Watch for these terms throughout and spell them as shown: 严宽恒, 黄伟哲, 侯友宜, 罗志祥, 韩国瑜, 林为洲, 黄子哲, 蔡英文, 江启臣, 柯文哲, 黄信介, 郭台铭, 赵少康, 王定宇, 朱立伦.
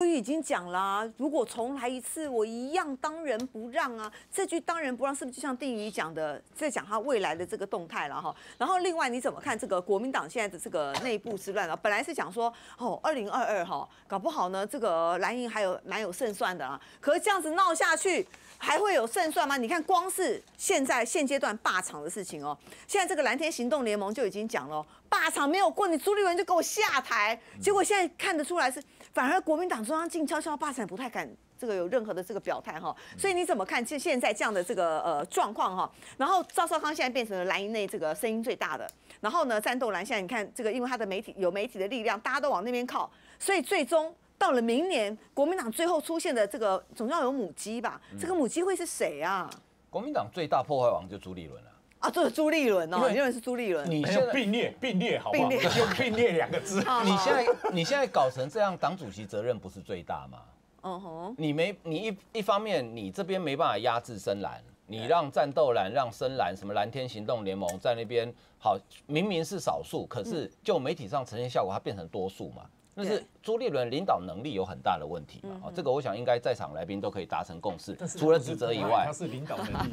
我已经讲了、啊，如果重来一次，我一样当仁不让啊！这句当仁不让是不是就像定宇讲的，在讲他未来的这个动态了哈？然后另外你怎么看这个国民党现在的这个内部之乱啊？本来是讲说哦，2022哈，搞不好呢这个蓝营还有蛮有胜算的啊。可是这样子闹下去，还会有胜算吗？你看光是现阶段罢场的事情哦，现在这个蓝天行动联盟就已经讲了，罢场没有过，你朱立伦就给我下台。结果现在看得出来是反而国民党。中央静悄悄罢场，不太敢这个有任何的这个表态哈，所以你怎么看现在这样的这个状况哈？然后赵少康现在变成了蓝营内这个声音最大的，然后呢，战斗蓝现在你看这个，因为他的有媒体的力量，大家都往那边靠，所以最终到了明年，国民党最后出现的这个总要有母鸡吧？这个母鸡会是谁啊？国民党最大破坏王就朱立伦了。 啊，这是朱立伦哦，因为是朱立伦。你现在并列好不好？用并列两个字。你现在搞成这样，党主席责任不是最大吗？嗯哼，你一方面你这边没办法压制深蓝，你让战斗蓝、让深蓝什么蓝天行动联盟在那边好，明明是少数，可是就媒体上呈现效果，它变成多数嘛。 但是朱立伦领导能力有很大的问题嘛？啊，这个我想应该在场来宾都可以达成共识，除了指责以外，他是领导能力。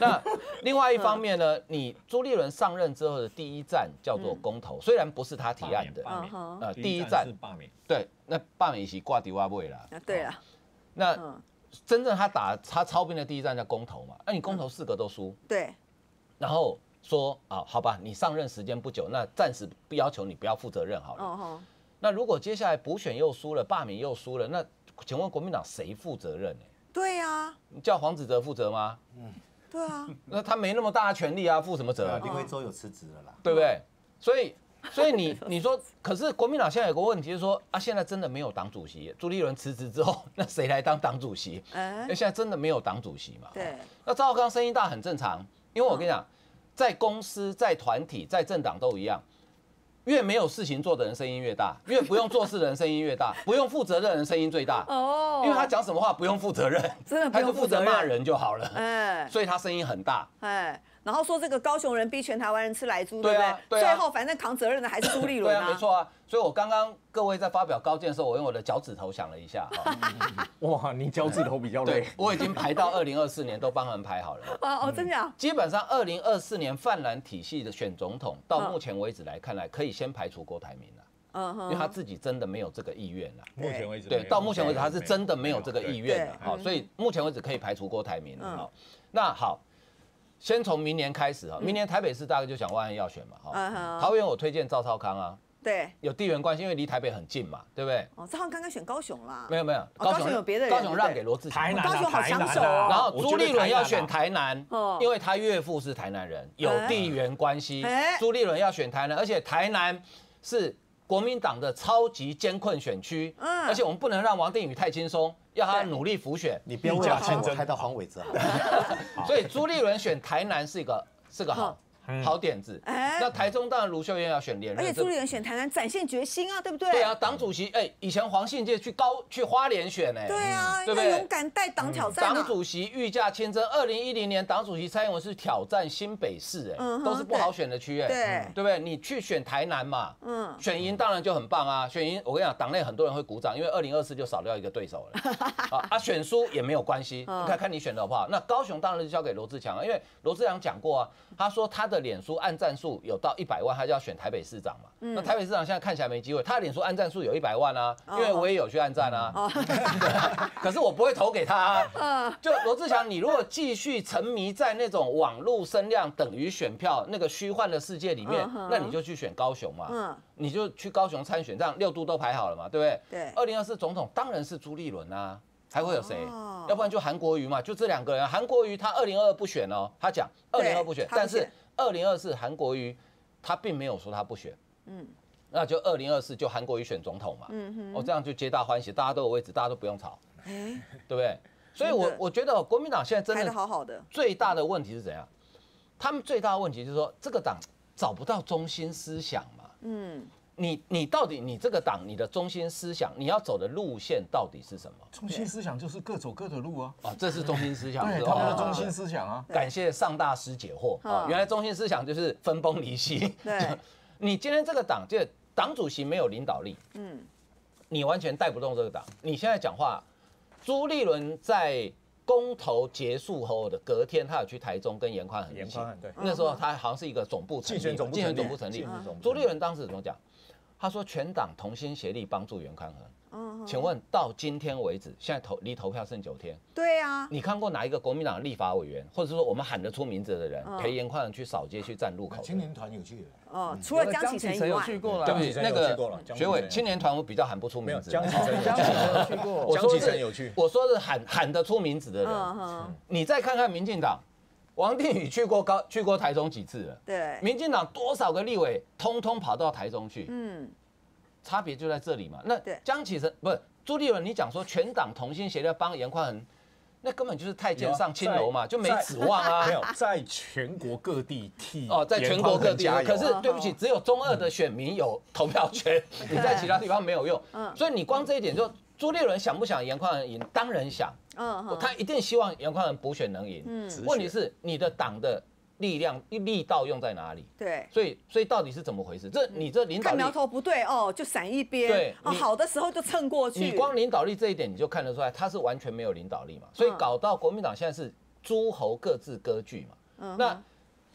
那另外一方面呢，你朱立伦上任之后的第一站叫做公投，虽然不是他提案的，第一站是罢免，对，那罢免席挂丢阿位啦，对啊，那真正他操兵的第一站叫公投嘛？那你公投4个都输，对，然后说啊，好吧，你上任时间不久，那暂时不要求你不要负责任好了。 那如果接下来补选又输了，罢免又输了，那请问国民党谁负责任呢？对呀，你叫黄子哲负责吗？嗯，对啊，那他没那么大的权力啊，负什么责？林为洲有辞职了啦，对不对？所以你说，可是国民党现在有个问题，就是说啊，现在真的没有党主席，朱立伦辞职之后，那谁来当党主席？哎，现在真的没有党主席嘛？对。那赵少康声音大很正常，因为我跟你讲，在公司、在团体、在政党都一样。 越没有事情做的人声音越大，越不用做事的人声音越大，不用负责任的人声音最大。哦，因为他讲什么话不用负责任，真的他就负责骂人就好了。哎，所以他声音很大。哎，然后说这个高雄人逼全台湾人吃莱猪，对不对？对啊。最后反正扛责任的还是朱立伦啊。对啊，没错啊。所以我刚刚各位在发表高见的时候，我用我的脚趾头想了一下。哇，你脚趾头比较累。对，我已经排到2024年都帮他们排好了。哦哦，真的。基本上2024年泛蓝体系的选总统，到目前为止来看来可以。 先排除郭台铭了，因为他自己真的没有这个意愿了。目前为止，对，到目前为止他是真的没有这个意愿了。好，所以目前为止可以排除郭台铭了。好，那好，先从明年开始啊，明年台北市大概就想万安要选嘛。哈，桃园我推荐赵少康啊，对，有地缘关系，因为离台北很近嘛，对不对？哦，赵少康选高雄啦，没有，高雄有别的人，高雄让给罗志祥，高雄好抢手。然后朱立伦要选台南，因为他岳父是台南人，有地缘关系。朱立伦要选台南，而且台南是国民党的超级艰困选区，而且我们不能让王定宇太轻松，要他努力辅选。你不要为了竞争开到黄伟哲，所以朱立伦选台南是个好点子。那台中当然卢秀燕要选连任，而且朱立伦选台南展现决心啊，对不对？对啊，党主席哎，以前黄信介去花莲选哎，对啊，对不对？勇敢带党挑战啊。党主席御驾亲征，2010年党主席蔡英文是挑战新北市哎，都是不好选的区哎，对不对？你去选台南嘛，选赢当然就很棒啊，选赢我跟你讲，党内很多人会鼓掌，因为2024就少掉一个对手了啊，选输也没有关系，看你选的好不好。那高雄当然就交给罗志强，因为罗志强讲过啊，他说他的。 的脸书按赞数有到100万，他就要选台北市长嘛。那台北市长现在看起来没机会，他的脸书按赞数有100万啊，因为我也有去按赞啊。可是我不会投给他啊。就罗志祥，你如果继续沉迷在那种网络声量等于选票那个虚幻的世界里面，那你就去选高雄嘛。你就去高雄参选，这样6都都排好了嘛，对不对？对。2024总统当然是朱立伦啊。 还会有谁？要不然就韩国瑜嘛，就这两个人。韩国瑜他2022不选哦，他讲2022不选，但是2024韩国瑜他并没有说他不选，那就2024就韩国瑜选总统嘛，哦，这样就皆大欢喜，大家都有位置，大家都不用吵，对不对？所以我觉得国民党现在真的好好的，最大的问题是怎样？他们最大的问题就是说这个党找不到中心思想嘛，你到底你这个党你的中心思想你要走的路线到底是什么？中心思想就是各走各的路啊！啊，这是中心思想，对，他们的中心思想啊！感谢上大师解惑啊！原来中心思想就是分崩离析。对，你今天这个党，这党主席没有领导力，你完全带不动这个党。你现在讲话，朱立伦在公投结束后的隔天，他有去台中跟严宽恒一起。对，那时候他好像是一个总部成立，竞选总部成立。朱立伦当时怎么讲？他说全党同心协力帮助严宽恒。请问到今天为止，现在离投票剩9天。对啊，你看过哪一个国民党立法委员，或者说我们喊得出名字的人，陪严宽恒去扫街、去站路口？青年团有去哦，除了江启臣以外，去过了。对不起，那个学委青年团我比较喊不出名字。江启臣有去过。江启臣有去。我说是喊得出名字的人。你再看看民进党，王定宇去过台中几次了？对。民进党多少个立委，通通跑到台中去？嗯。 差别就在这里嘛。那江启臣不是朱立伦，你讲说全党同心协力帮严宽恒，那根本就是太监上青楼嘛，就没指望啊。没有，在全国各地替哦，在全国各地。可是对不起，只有中二的选民有投票权，你在其他地方没有用。所以你光这一点就，朱立伦想不想严宽恒赢？当然想。他一定希望严宽恒补选能赢。问题是你的党的。 力量力道用在哪里？对，所以到底是怎么回事？这你这领导力看苗头不对哦，就闪一边。对，哦，好的时候就蹭过去。你光领导力这一点，你就看得出来，他是完全没有领导力嘛。所以搞到国民党现在是诸侯各自割据嘛。嗯，那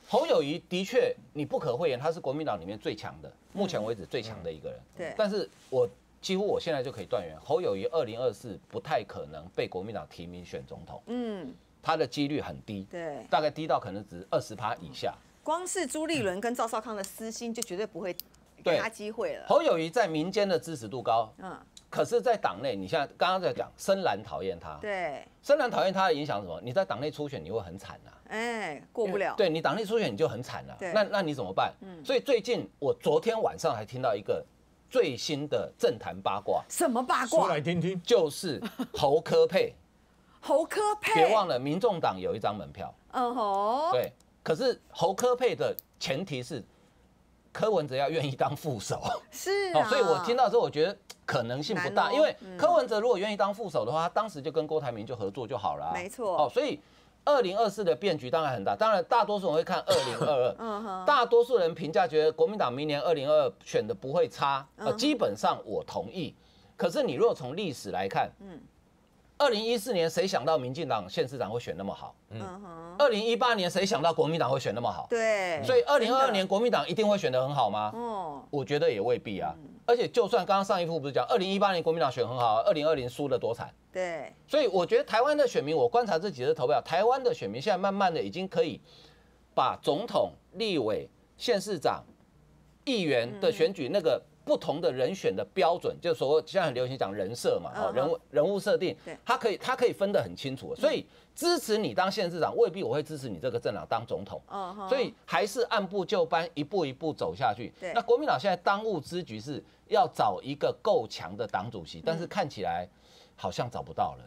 侯友宜的确你不可讳言，他是国民党里面最强的，目前为止最强的一个人。对，但是我几乎现在就可以断言，侯友宜2024不太可能被国民党提名选总统。嗯。 他的几率很低，对，大概低到可能只20%以下。光是朱立伦跟赵少康的私心，就绝对不会给他机会了。侯友宜在民间的支持度高，嗯，可是，在党内，你现在刚刚在讲深蓝讨厌他，对，深蓝讨厌他的影响是什么？你在党内初选你会很惨呐，哎，过不了。对你党内初选你就很惨了，那你怎么办？所以最近我昨天晚上还听到一个。 最新的政坛八卦，什么八卦？说来听听，就是侯科配。侯科配，别忘了，民众党有一张门票。嗯吼。对，可是侯科配的前提是柯文哲要愿意当副手。是啊。所以我听到之后，我觉得可能性不大，因为柯文哲如果愿意当副手的话，他当时就跟郭台铭就合作就好了。没错。哦，所以2024的变局当然很大，当然大多数人会看2022。嗯哼。大多数人评价觉得国民党明年2022选的不会差，基本上我同意。可是你如果从历史来看，嗯。 2014年谁想到民进党县市长会选那么好？嗯，2018年谁想到国民党会选那么好？对，所以2022年国民党一定会选得很好吗？哦，我觉得也未必啊。而且就算刚刚上一副不是讲2018年国民党选很好，2020输得多惨。对，所以我觉得台湾的选民，我观察这几次投票，台湾的选民现在慢慢的已经可以把总统、立委、县市长、议员的选举那个。 不同的人选的标准，就是说现在很流行讲人设嘛，人物设定，他可以分得很清楚，所以支持你当县市长，未必我会支持你这个政党当总统，所以还是按部就班，一步一步走下去。那国民党现在当务之急是要找一个够强的党主席，但是看起来好像找不到了。